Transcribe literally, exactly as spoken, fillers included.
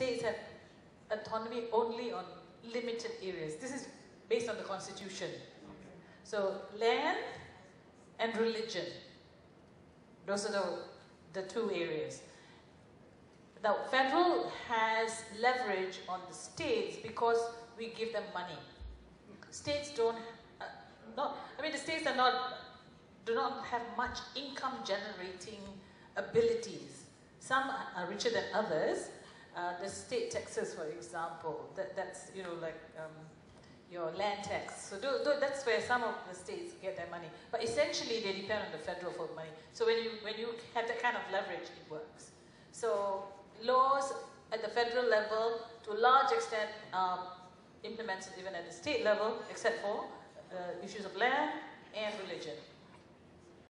states have autonomy only on limited areas. This is based on the constitution. So land and religion, those are the, the two areas. Now, federal has leverage on the states because we give them money. States don't, uh, not, I mean the states are not, do not have much income generating abilities. Some are richer than others. Uh, the state taxes, for example, that, that's, you know, like um, your land tax. So do, do, that's where some of the states get their money. But essentially they depend on the federal for money. So when you, when you have that kind of leverage, it works. So laws at the federal level, to a large extent, um, implemented even at the state level, except for uh, issues of land and religion.